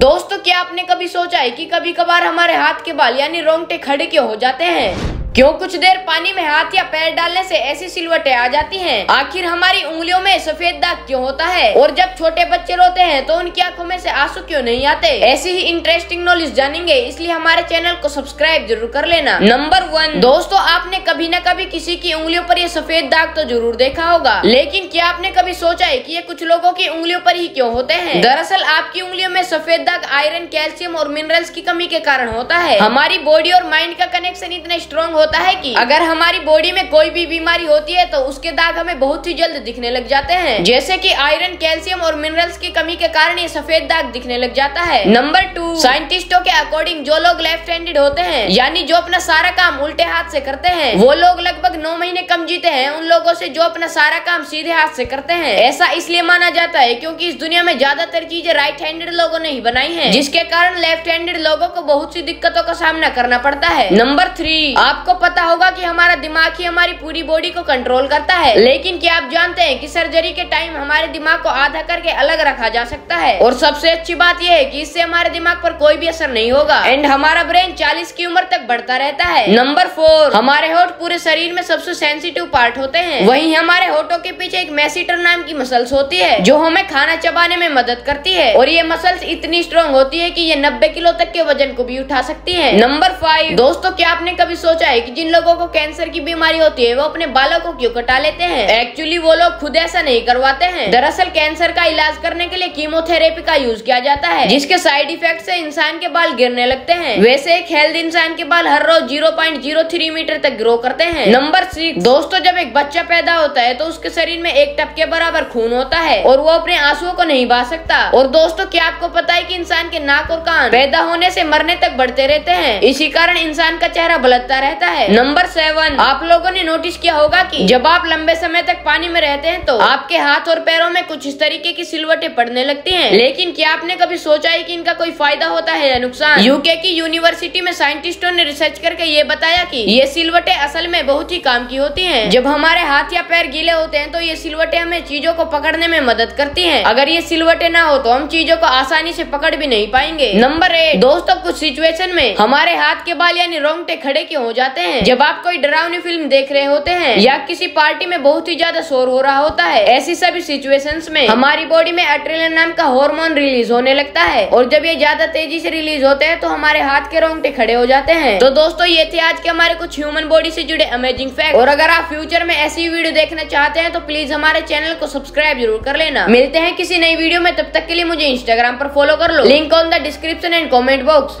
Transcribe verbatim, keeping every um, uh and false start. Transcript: दोस्तों क्या आपने कभी सोचा है कि कभी कभार हमारे हाथ के बाल यानी रोंगटे खड़े क्यों हो जाते हैं? क्यों कुछ देर पानी में हाथ या पैर डालने से ऐसी सिलवटें आ जाती हैं? आखिर हमारी उंगलियों में सफेद दाग क्यों होता है? और जब छोटे बच्चे रोते हैं तो उनकी आंखों में से आंसू क्यों नहीं आते? ऐसी ही इंटरेस्टिंग नॉलेज जानेंगे, इसलिए हमारे चैनल को सब्सक्राइब जरूर कर लेना। नंबर वन, दोस्तों आपने कभी न कभी किसी की उंगलियों पर ये सफेद दाग तो जरूर देखा होगा, लेकिन क्या आपने कभी सोचा है कि ये कुछ लोगों की उंगलियों पर ही क्यों होते हैं? दरअसल आपकी उंगलियों में सफेद दाग आयरन, कैल्शियम और मिनरल्स की कमी के कारण होता है। हमारी बॉडी और माइंड का कनेक्शन इतना स्ट्रॉन्ग होता है कि अगर हमारी बॉडी में कोई भी बीमारी होती है तो उसके दाग हमें बहुत ही जल्द दिखने लग जाते हैं, जैसे कि आयरन, कैल्शियम और मिनरल्स की कमी के कारण ये सफेद दाग दिखने लग जाता है। नंबर टू, साइंटिस्टों के अकॉर्डिंग जो लोग लेफ्ट हैंडेड होते हैं यानी जो अपना सारा काम उल्टे हाथ से करते हैं, वो लोग लगभग नौ महीने कम जीते हैं उन लोगों से जो अपना सारा काम सीधे हाथ से करते हैं। ऐसा इसलिए माना जाता है क्योंकि इस दुनिया में ज्यादातर चीजें राइट हैंडेड लोगों ने ही बनाई है, जिसके कारण लेफ्ट हैंडेड लोगों को बहुत सी दिक्कतों का सामना करना पड़ता है। नंबर थ्री, आपको पता होगा कि हमारा दिमाग ही हमारी पूरी बॉडी को कंट्रोल करता है, लेकिन क्या आप जानते हैं कि सर्जरी के टाइम हमारे दिमाग को आधा करके अलग रखा जा सकता है? और सबसे अच्छी बात यह है कि इससे हमारे दिमाग पर कोई भी असर नहीं होगा एंड हमारा ब्रेन चालीस की उम्र तक बढ़ता रहता है। नंबर फोर, हमारे होठ पूरे शरीर में सबसे सेंसिटिव पार्ट होते हैं। वहीं हमारे होठों के पीछे एक मैसीटर नाम की मसल्स होती है जो हमें खाना चबाने में मदद करती है, और ये मसल्स इतनी स्ट्रॉन्ग होती है कि ये नब्बे किलो तक के वजन को भी उठा सकती है। नंबर फाइव, दोस्तों क्या आपने कभी सोचा है कि जिन लोगों को कैंसर की बीमारी होती है वो अपने बालों को क्यों कटा लेते हैं? एक्चुअली वो लोग खुद ऐसा नहीं करवाते हैं। दरअसल कैंसर का इलाज करने के लिए कीमोथेरेपी का यूज किया जाता है, जिसके साइड इफेक्ट से इंसान के बाल गिरने लगते हैं। वैसे एक हेल्दी इंसान के बाल हर रोज zero point zero three metre तक ग्रो करते हैं। नंबर सिक्स, दोस्तों जब एक बच्चा पैदा होता है तो उसके शरीर में एक टप के बराबर खून होता है और वो अपने आंसुओं को नहीं बहा सकता। और दोस्तों क्या आपको पता है कि इंसान के नाक और कान पैदा होने से मरने तक बढ़ते रहते हैं, इसी कारण इंसान का चेहरा बलता रहता है। नंबर सेवन, आप लोगों ने नोटिस किया होगा कि जब आप लंबे समय तक पानी में रहते हैं तो आपके हाथ और पैरों में कुछ इस तरीके की सिलवटें पड़ने लगती हैं, लेकिन क्या आपने कभी सोचा है कि इनका कोई फायदा होता है या नुकसान? यूके की यूनिवर्सिटी में साइंटिस्टों ने रिसर्च करके ये बताया कि ये सिलवटें असल में बहुत ही काम की होती हैं। जब हमारे हाथ या पैर गीले होते हैं तो ये सिलवटें हमें चीजों को पकड़ने में मदद करती हैं। अगर ये सिलवटें ना हो तो हम चीजों को आसानी से पकड़ भी नहीं पाएंगे। नंबर एट, दोस्तों कुछ सिचुएशन में हमारे हाथ के बाल यानी रोंगटे खड़े क्यों हो जाते हैं? जब आप कोई डरावनी फिल्म देख रहे होते हैं या किसी पार्टी में बहुत ही ज्यादा शोर हो रहा होता है, ऐसी सभी सिचुएशंस में हमारी बॉडी में एड्रेनालिन नाम का हार्मोन रिलीज होने लगता है, और जब ये ज्यादा तेजी से रिलीज होते हैं तो हमारे हाथ के रोंगटे खड़े हो जाते हैं। तो दोस्तों ये थे आज के हमारे कुछ ह्यूमन बॉडी से जुड़े अमेजिंग फैक्ट, और अगर आप फ्यूचर में ऐसी वीडियो देखना चाहते हैं तो प्लीज हमारे चैनल को सब्सक्राइब जरूर कर लेना। मिलते हैं किसी नई वीडियो में, तब तक के लिए मुझे इंस्टाग्राम पर फॉलो कर Link on the description and comment box.